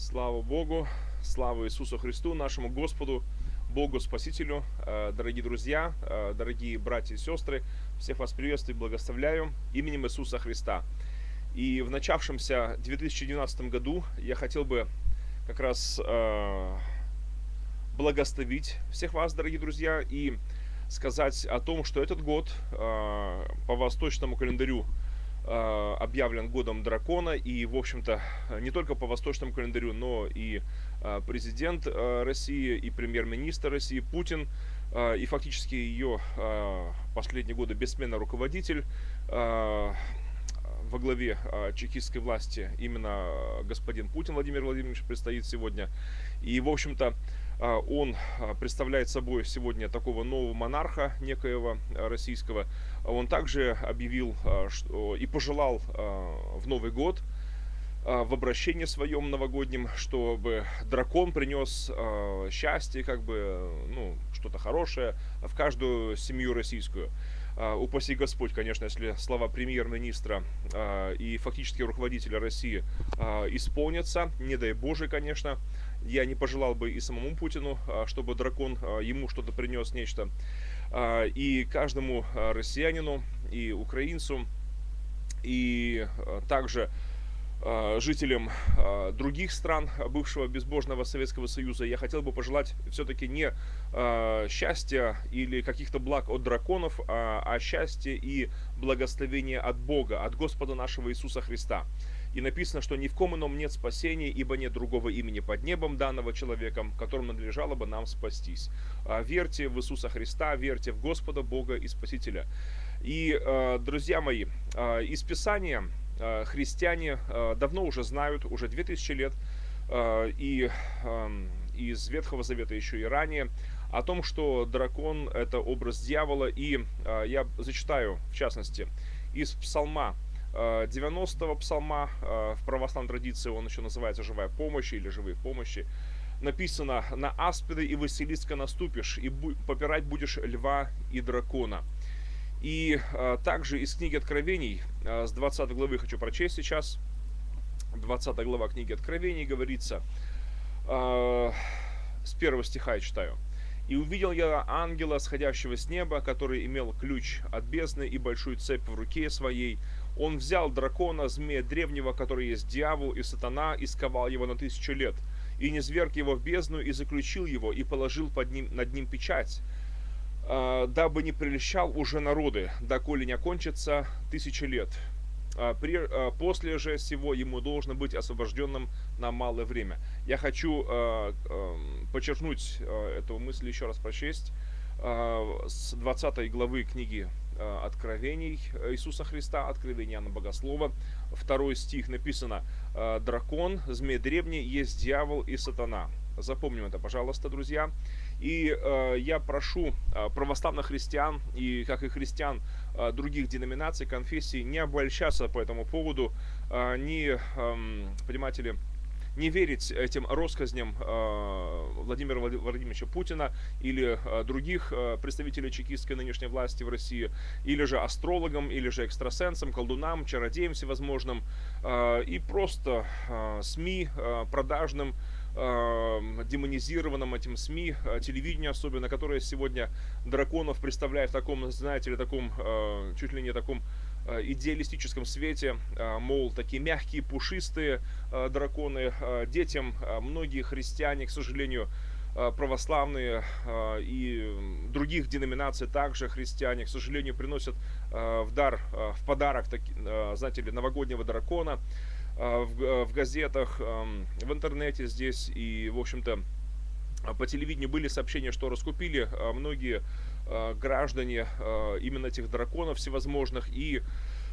Слава Богу, слава Иисусу Христу, нашему Господу, Богу Спасителю. Дорогие друзья, дорогие братья и сестры, всех вас приветствую и благословляю именем Иисуса Христа. И в начавшемся 2019 году я хотел бы как раз благословить всех вас, дорогие друзья, и сказать о том, что этот год по восточному календарю объявлен годом дракона, и, в общем-то, не только по восточному календарю, но и президент России, и премьер-министр России Путин, и фактически ее последние годы бессменный руководитель во главе чекистской власти, именно господин Путин Владимир Владимирович предстоит сегодня. И, в общем-то, он представляет собой сегодня такого нового монарха, некоего российского. Он также объявил и пожелал в Новый год, в обращении своем новогоднем, чтобы дракон принес счастье, как бы, ну, что-то хорошее в каждую семью российскую. Упаси Господь, конечно, если слова премьер-министра и фактически руководителя России исполнятся, не дай Боже, конечно. Я не пожелал бы и самому Путину, чтобы дракон ему что-то принес, нечто. И каждому россиянину, и украинцу, и также жителям других стран бывшего безбожного Советского Союза я хотел бы пожелать все-таки не счастья или каких-то благ от драконов, а счастья и благословения от Бога, от Господа нашего Иисуса Христа. И написано, что ни в ком ином нет спасения, ибо нет другого имени под небом данного человеком, которым надлежало бы нам спастись. Верьте в Иисуса Христа, верьте в Господа, Бога и Спасителя. И, друзья мои, из Писания христиане давно уже знают, уже 2000 лет, и из Ветхого Завета еще и ранее, о том, что дракон – это образ дьявола. И я зачитаю, в частности, из Псалма 90-го псалма, в православной традиции он еще называется «Живая помощь» или «Живые помощи». Написано: «На аспиды и василиска наступишь, и попирать будешь льва и дракона». И также из книги Откровений, с 20 главы хочу прочесть сейчас, 20 глава книги Откровений, говорится, с 1 стиха я читаю. «И увидел я ангела, сходящего с неба, который имел ключ от бездны и большую цепь в руке своей. Он взял дракона, змея древнего, который есть дьявол и сатана, и сковал его на 1000 лет, и низверг его в бездну, и заключил его, и положил над ним печать, дабы не прельщал уже народы, доколе не окончится 1000 лет. После же всего ему должно быть освобожденным на малое время». Я хочу подчеркнуть эту мысль, еще раз прочесть с 20 главы книги Откровений Иисуса Христа, Откровения Иоанна Богослова, 2 стих, написано: «Дракон, змей древний, есть дьявол и сатана». Запомним это, пожалуйста, друзья. И я прошу православных христиан, и как и христиан других деноминаций, конфессий, не обольщаться по этому поводу, понимаете ли, не верить этим россказням Владимира Владимировича Путина или других представителей чекистской нынешней власти в России, или же астрологам, или же экстрасенсам, колдунам, чародеям всевозможным, и просто СМИ продажным, демонизированным этим СМИ, телевидению особенно, которое сегодня драконов представляет в таком, знаете ли, таком, чуть ли не таком идеалистическом свете, мол, такие мягкие, пушистые драконы. Детям многие христиане, к сожалению, православные и других деноминаций также христиане, к сожалению, приносят в подарок, знаете ли, новогоднего дракона в газетах, в интернете здесь, и, в общем-то, по телевидению были сообщения, что раскупили многие граждане именно этих драконов всевозможных. И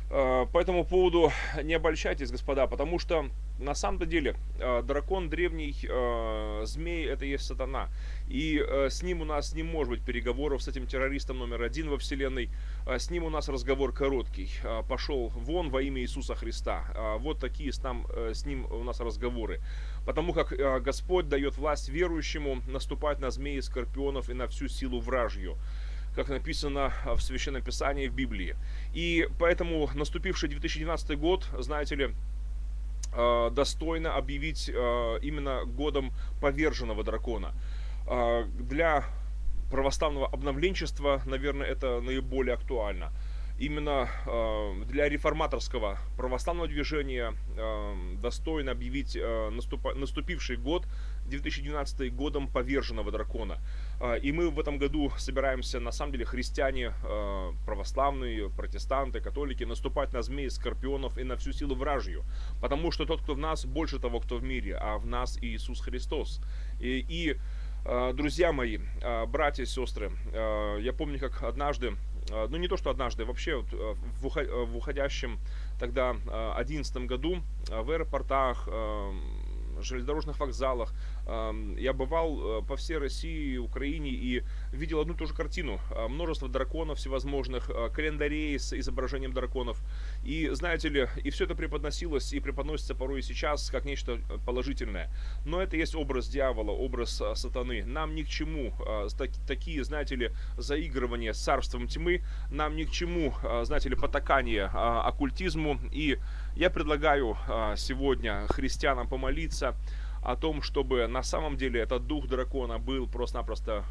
по этому поводу не обольщайтесь, господа, потому что на самом-то деле дракон древний, змей, это и есть сатана. И с ним у нас не может быть переговоров, с этим террористом номер один во вселенной. С ним у нас разговор короткий: пошел вон во имя Иисуса Христа. Вот такие с ним у нас разговоры. Потому как Господь дает власть верующему наступать на змеи, скорпионов и на всю силу вражью, как написано в Священном Писании, в Библии. И поэтому наступивший 2019 год, знаете ли, достойно объявить именно годом поверженного дракона. Для православного обновленчества, наверное, это наиболее актуально. Именно для реформаторского православного движения достойно объявить наступивший год, 2012, годом поверженного дракона. И мы в этом году собираемся, на самом деле, христиане, православные, протестанты, католики, наступать на змей, скорпионов и на всю силу вражью. Потому что тот, кто в нас, больше того, кто в мире, а в нас Иисус Христос. Друзья мои, братья и сестры, я помню, как однажды, ну не то что однажды, вообще в уходящем тогда 2011 году в аэропортах, железнодорожных вокзалах я бывал по всей России, Украине и видел одну и ту же картину. Множество драконов всевозможных, календарей с изображением драконов. И знаете ли, и все это преподносилось и преподносится порой и сейчас как нечто положительное. Но это есть образ дьявола, образ сатаны. Нам ни к чему такие, знаете ли, заигрывания с царством тьмы, нам ни к чему, знаете ли, потакание оккультизму. И я предлагаю сегодня христианам помолиться о том, чтобы на самом деле этот дух дракона был просто-напросто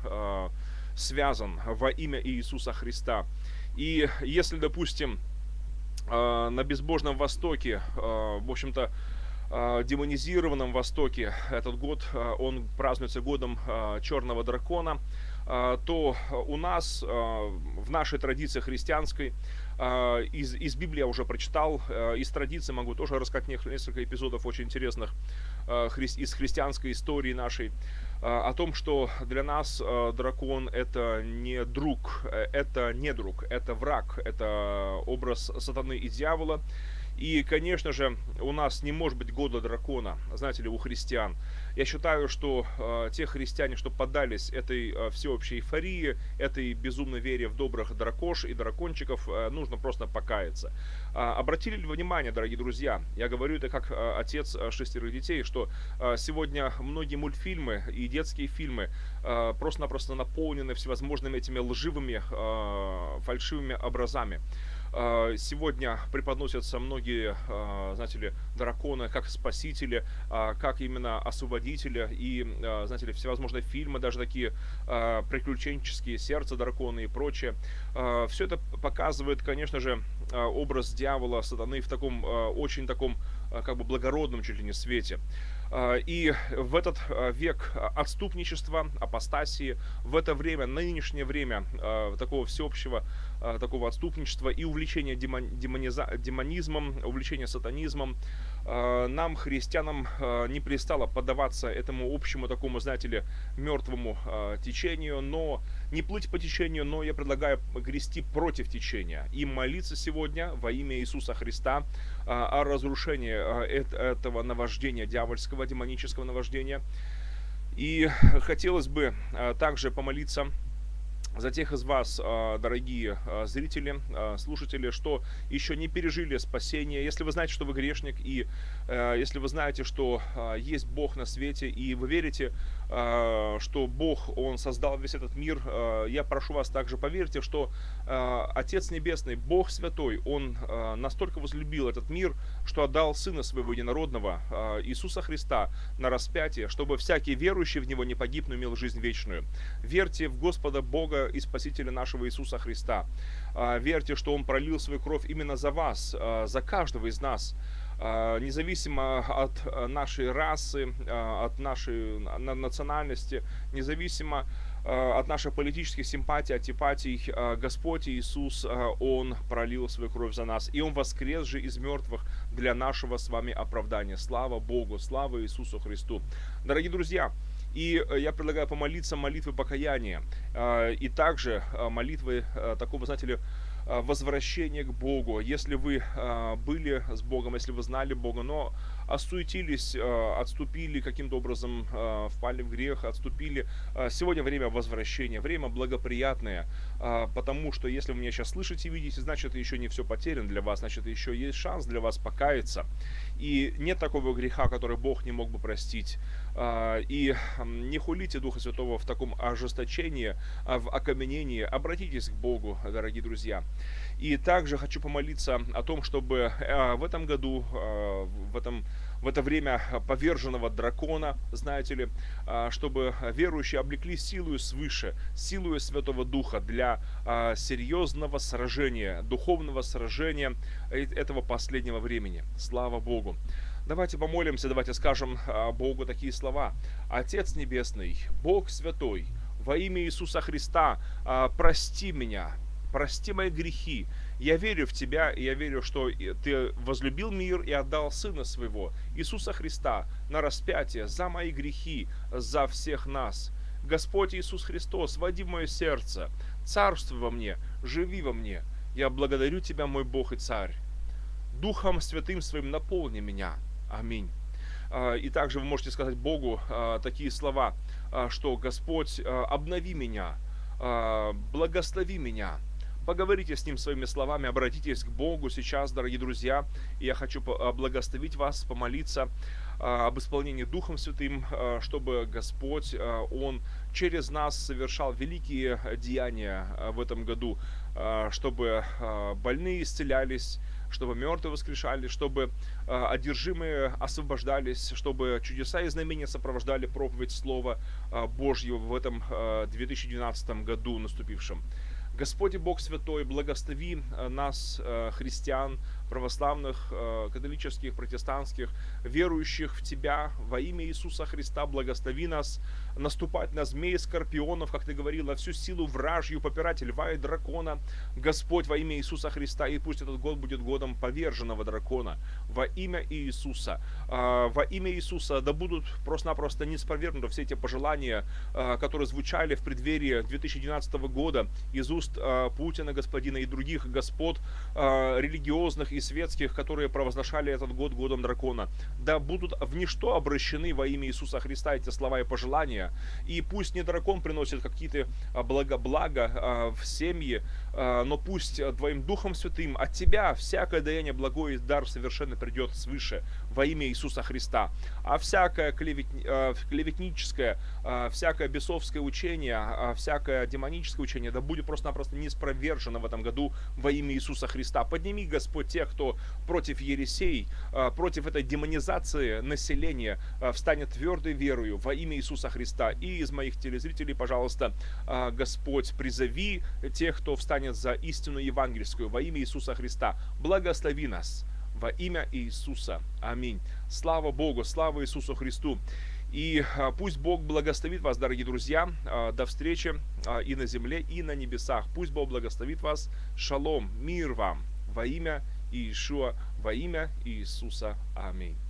связан во имя Иисуса Христа. И если, допустим, на безбожном Востоке, в общем-то, демонизированном Востоке этот год, он празднуется годом черного дракона, то у нас, в нашей традиции христианской, из Библии я уже прочитал, из традиции могу тоже рассказать несколько эпизодов очень интересных из христианской истории нашей, о том, что для нас дракон — это не друг, это враг, это образ сатаны и дьявола. И, конечно же, у нас не может быть года дракона, знаете ли, у христиан. Я считаю, что те христиане, что поддались этой всеобщей эйфории, этой безумной вере в добрых дракош и дракончиков, нужно просто покаяться. Обратили ли внимание, дорогие друзья, я говорю это как отец 6 детей, что сегодня многие мультфильмы и детские фильмы просто-напросто наполнены всевозможными этими лживыми, фальшивыми образами. Сегодня преподносятся многие, знаете ли, драконы как спасители, как именно освободители и, знаете ли, всевозможные фильмы, даже такие приключенческие, «Сердце дракона» и прочее. Все это показывает, конечно же, образ дьявола, сатаны в таком, очень таком, как бы благородном чуть ли не свете. И в этот век отступничества, апостасии, в это время, нынешнее время такого всеобщего такого отступничества и увлечения демонизмом, увлечения сатанизмом, нам, христианам, не пристало поддаваться этому общему такому, знаете ли, мертвому течению, но не плыть по течению, но я предлагаю грести против течения и молиться сегодня во имя Иисуса Христа о разрушении этого наваждения дьявольского, демонического наваждения. И хотелось бы также помолиться за тех из вас, дорогие зрители, слушатели, что еще не пережили спасение. Если вы знаете, что вы грешник, и если вы знаете, что есть Бог на свете, и вы верите, что Бог, Он создал весь этот мир, я прошу вас также, поверьте, что Отец Небесный, Бог Святой, Он настолько возлюбил этот мир, что отдал Сына Своего Единородного, Иисуса Христа, на распятие, чтобы всякий верующий в Него не погиб, но имел жизнь вечную. Верьте в Господа Бога и Спасителя нашего Иисуса Христа. Верьте, что Он пролил свою кровь именно за вас, за каждого из нас, независимо от нашей расы, от нашей национальности, независимо от наших политических симпатий, антипатий. Господь Иисус, Он пролил свою кровь за нас, и Он воскрес же из мертвых для нашего с вами оправдания. Слава Богу, слава Иисусу Христу. Дорогие друзья, и я предлагаю помолиться молитвы покаяния и также молитвы такого, знаете ли, возвращения к Богу. Если вы были с Богом, если вы знали Бога, но осуетились, отступили каким-то образом, впали в грех, отступили. Сегодня время возвращения, время благоприятное, потому что если вы меня сейчас слышите и видите, значит, еще не все потеряно для вас, значит, еще есть шанс для вас покаяться. И нет такого греха, который Бог не мог бы простить. И не хулите Духа Святого в таком ожесточении, в окаменении. Обратитесь к Богу, дорогие друзья. И также хочу помолиться о том, чтобы в этом году, в этом в это время поверженного дракона, знаете ли, чтобы верующие облекли силою свыше, силою Святого Духа для серьезного сражения, духовного сражения этого последнего времени. Слава Богу! Давайте помолимся, давайте скажем Богу такие слова. Отец Небесный, Бог Святой, во имя Иисуса Христа, прости меня, прости мои грехи. Я верю в Тебя, и я верю, что Ты возлюбил мир и отдал Сына Своего, Иисуса Христа, на распятие за мои грехи, за всех нас. Господь Иисус Христос, води в мое сердце, царствуй во мне, живи во мне. Я благодарю Тебя, мой Бог и Царь. Духом Святым Своим наполни меня. Аминь. И также вы можете сказать Богу такие слова, что «Господь, обнови меня, благослови меня». Поговорите с Ним своими словами, обратитесь к Богу сейчас, дорогие друзья. И я хочу благословить вас, помолиться об исполнении Духом Святым, чтобы Господь, Он через нас совершал великие деяния в этом году, чтобы больные исцелялись, чтобы мертвые воскрешали, чтобы одержимые освобождались, чтобы чудеса и знамения сопровождали проповедь Слова Божьего в этом 2012 году наступившем. Господи Бог Святой, благослови нас, христиан, православных, католических, протестантских, верующих в Тебя во имя Иисуса Христа, благослови нас наступать на змей, скорпионов, как Ты говорила, всю силу вражью, попирать льва и дракона, Господь, во имя Иисуса Христа, и пусть этот год будет годом поверженного дракона, во имя Иисуса. Во имя Иисуса да будут просто-напросто неспровергнуты все эти пожелания, которые звучали в преддверии 2012 года из уст Путина, господина, и других господ религиозных и светских, которые провозглашали этот год годом дракона. Да будут в ничто обращены во имя Иисуса Христа эти слова и пожелания. И пусть не дракон приносит какие-то блага в семьи, но пусть Твоим Духом Святым от Тебя всякое даяние благое и дар совершенно придет свыше во имя Иисуса Христа. А всякое клеветническое, всякое бесовское учение, всякое демоническое учение да будет просто-напросто неспровержено в этом году во имя Иисуса Христа. Подними, Господь, тех, кто против ересей, против этой демонизации населения, встанет твердой верою во имя Иисуса Христа. И из моих телезрителей, пожалуйста, Господь, призови тех, кто встанет за истину евангельскую во имя Иисуса Христа. Благослови нас во имя Иисуса. Аминь. Слава Богу, слава Иисусу Христу. И пусть Бог благословит вас, дорогие друзья. До встречи и на земле, и на небесах. Пусть Бог благословит вас. Шалом, мир вам во имя Иешуа, во имя Иисуса. Аминь.